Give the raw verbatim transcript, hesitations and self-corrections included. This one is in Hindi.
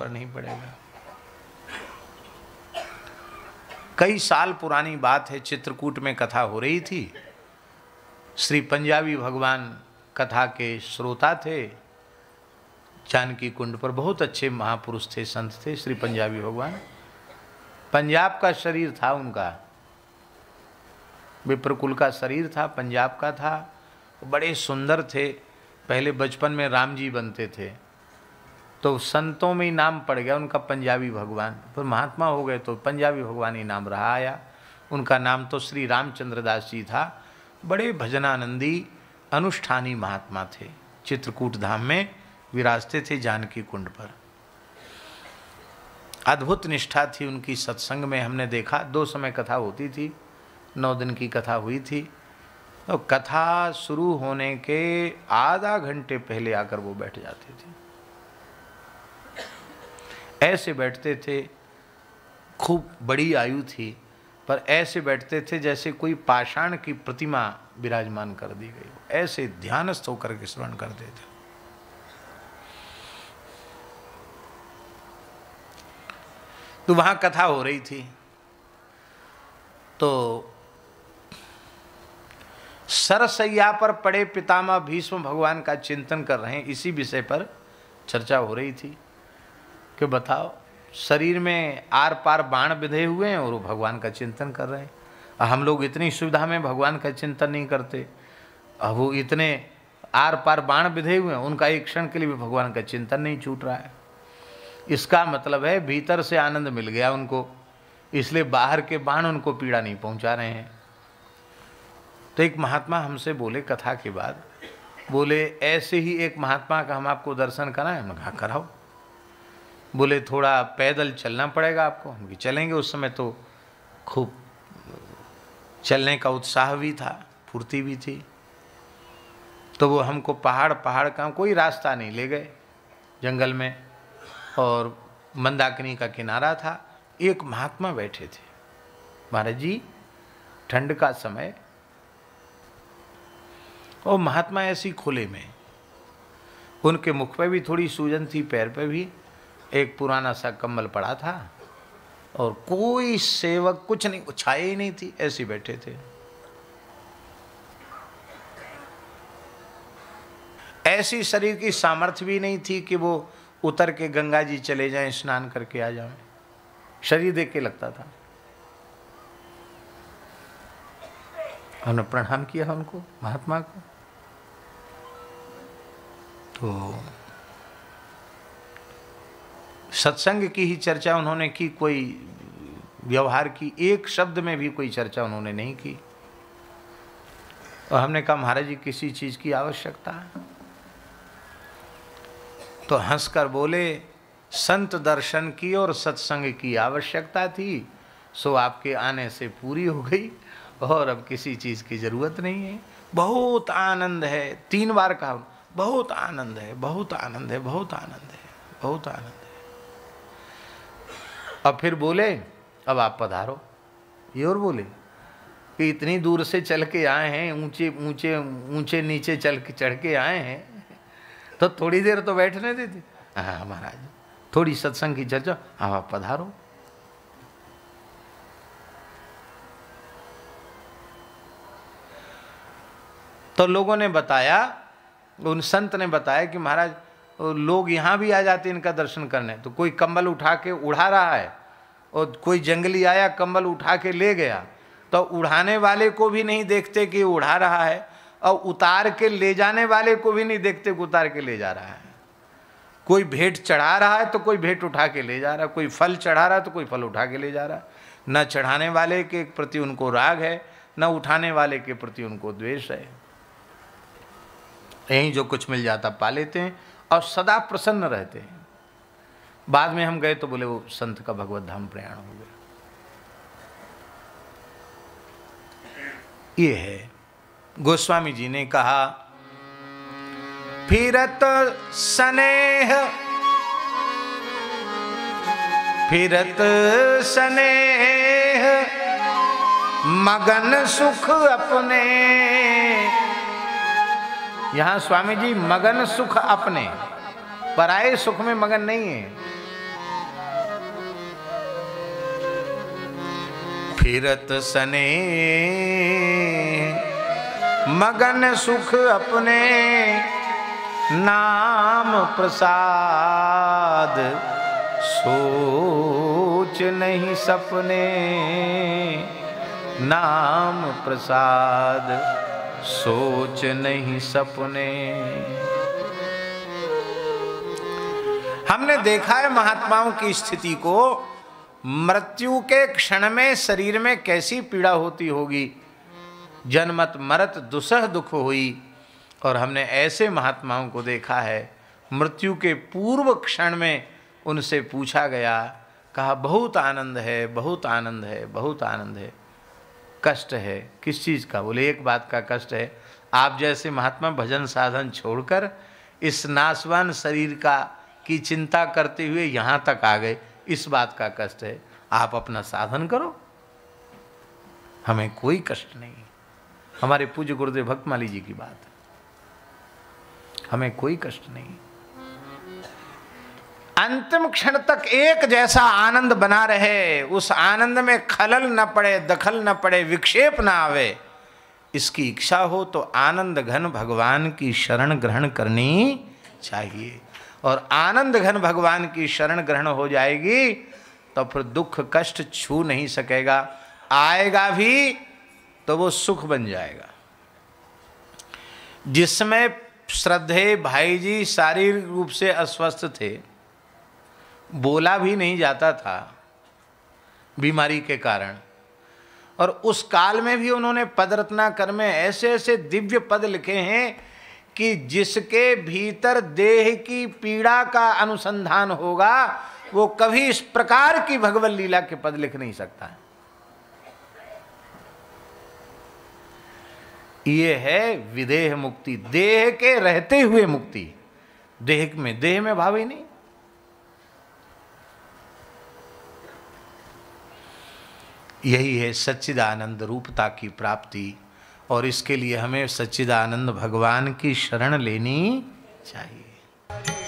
पर नहीं पड़ेगा। कई साल पुरानी बात है, चित्रकूट में कथा हो रही थी। श्री पंजाबी भगवान कथा के श्रोता थे, जानकी कुंड पर बहुत अच्छे महापुरुष थे, संत थे। श्री पंजाबी भगवान पंजाब का शरीर था उनका, विप्रकुल का शरीर था, पंजाब का था। बड़े सुंदर थे, पहले बचपन में राम जी बनते थे तो संतों में ही नाम पड़ गया उनका पंजाबी भगवान। फिर महात्मा हो गए तो पंजाबी भगवान ही नाम रहा आया। उनका नाम तो श्री रामचंद्रदास जी था। बड़े भजनानंदी अनुष्ठानी महात्मा थे। चित्रकूट धाम में विराजते थे, जानकी कुंड पर। अद्भुत निष्ठा थी उनकी। सत्संग में हमने देखा, दो समय कथा होती थी, नौ दिन की कथा हुई थी। तो कथा शुरू होने के आधा घंटे पहले आकर वो बैठ जाते थे, ऐसे बैठते थे। खूब बड़ी आयु थी, पर ऐसे बैठते थे जैसे कोई पाषाण की प्रतिमा विराजमान कर दी गई हो, ऐसे ध्यानस्थ होकर के स्मरण करते थे। तो वहां कथा हो रही थी तो सरसैया पर पड़े पितामह भीष्म भगवान का चिंतन कर रहे हैं। इसी विषय पर चर्चा हो रही थी कि बताओ, शरीर में आर पार बाण विधे हुए हैं और वो भगवान का चिंतन कर रहे हैं। हम लोग इतनी सुविधा में भगवान का चिंतन नहीं करते। अब वो इतने आर पार बाण विधे हुए हैं, उनका एक क्षण के लिए भी भगवान का चिंतन नहीं छूट रहा है। इसका मतलब है भीतर से आनंद मिल गया उनको, इसलिए बाहर के बाण उनको पीड़ा नहीं पहुंचा रहे हैं। तो एक महात्मा हमसे बोले कथा के बाद, बोले ऐसे ही एक महात्मा का हम आपको दर्शन कराएं। हमने कहा कराओ। बोले थोड़ा पैदल चलना पड़ेगा आपको। हम भी चलेंगे। उस समय तो खूब चलने का उत्साह भी था, फुर्ती भी थी। तो वो हमको पहाड़ पहाड़ का कोई रास्ता नहीं ले गए, जंगल में, और मंदाकिनी का किनारा था। एक महात्मा बैठे थे। महाराज जी, ठंड का समय, और महात्मा ऐसी खुले में, उनके मुख पे भी थोड़ी सूजन थी, पैर पे भी। एक पुराना सा कम्बल पड़ा था और कोई सेवक कुछ नहीं, छाया ही नहीं थी, ऐसे बैठे थे। ऐसी शरीर की सामर्थ्य भी नहीं थी कि वो उतर के गंगा जी चले जाएं, स्नान करके आ जाएं। शरीर देख के लगता था। हमने प्रणाम किया उनको, महात्मा को। तो सत्संग की ही चर्चा उन्होंने की, कोई व्यवहार की एक शब्द में भी कोई चर्चा उन्होंने नहीं की। और हमने कहा महाराज जी किसी चीज़ की आवश्यकता है। तो हंसकर बोले संत दर्शन की और सत्संग की आवश्यकता थी, सो आपके आने से पूरी हो गई और अब किसी चीज़ की ज़रूरत नहीं है। बहुत आनंद है, तीन बार कहा, बहुत आनंद है, बहुत आनंद है, बहुत आनंद है, बहुत आनंद है। अब फिर बोले अब आप पधारो। ये और बोले कि इतनी दूर से चल के आए हैं, ऊंचे ऊंचे ऊंचे नीचे चल के चढ़ के आए हैं, तो थोड़ी देर तो बैठने देते। हाँ महाराज, थोड़ी सत्संग की चर्चा। हाँ आप पधारो। तो लोगों ने बताया, उन संत ने बताया कि महाराज लोग यहाँ भी आ जाते हैं इनका दर्शन करने। तो कोई कंबल उठा के उड़ा रहा है और कोई जंगली आया कंबल उठा के ले गया, तो उड़ाने वाले को भी नहीं देखते कि उड़ा रहा है, और उतार के ले जाने वाले को भी नहीं देखते कि उतार के ले जा रहा है। कोई भेंट चढ़ा रहा है तो कोई भेंट उठा के ले जा रहा है, कोई फल चढ़ा रहा है तो कोई फल उठा के ले जा रहा है। न चढ़ाने वाले के प्रति उनको राग है, न उठाने वाले के प्रति उनको द्वेष है। यहीं जो कुछ मिल जाता पा लेते हैं और सदा प्रसन्न रहते हैं। बाद में हम गए तो बोले वो संत का भगवत धाम प्रयाण हो गया। ये है गोस्वामी जी ने कहा फिरत स्नेह फिरत स्नेह मगन सुख अपने। यहाँ स्वामी जी मगन सुख अपने, पराये सुख में मगन नहीं है। फिरत सने मगन सुख अपने नाम प्रसाद। सोच नहीं सपने नाम प्रसाद, सोच नहीं सपने। हमने देखा है महात्माओं की स्थिति को, मृत्यु के क्षण में शरीर में कैसी पीड़ा होती होगी। जन्मत मरत दुसह दुख हुई। और हमने ऐसे महात्माओं को देखा है, मृत्यु के पूर्व क्षण में उनसे पूछा गया, कहा बहुत आनंद है, बहुत आनंद है, बहुत आनंद है। कष्ट है किस चीज़ का? बोले एक बात का कष्ट है, आप जैसे महात्मा भजन साधन छोड़कर इस नासवान शरीर का की चिंता करते हुए यहाँ तक आ गए, इस बात का कष्ट है। आप अपना साधन करो, हमें कोई कष्ट नहीं। हमारे पूज्य गुरुदेव भक्तमाली जी की बात, हमें कोई कष्ट नहीं। अंतिम क्षण तक एक जैसा आनंद बना रहे, उस आनंद में खलल न पड़े, दखल न पड़े, विक्षेप न आवे, इसकी इच्छा हो तो आनंद घन भगवान की शरण ग्रहण करनी चाहिए। और आनंद घन भगवान की शरण ग्रहण हो जाएगी तो फिर दुख कष्ट छू नहीं सकेगा, आएगा भी तो वो सुख बन जाएगा। जिसमें श्रद्धेय भाई जी शारीरिक रूप से अस्वस्थ थे, बोला भी नहीं जाता था बीमारी के कारण, और उस काल में भी उन्होंने पद रत्नाकर में ऐसे ऐसे दिव्य पद लिखे हैं कि जिसके भीतर देह की पीड़ा का अनुसंधान होगा वो कभी इस प्रकार की भगवत लीला के पद लिख नहीं सकता है। ये है विदेह मुक्ति, देह के रहते हुए मुक्ति, देह में देह में भाव ही नहीं। यही है सच्चिदानंद रूपता की प्राप्ति, और इसके लिए हमें सच्चिदानंद भगवान की शरण लेनी चाहिए।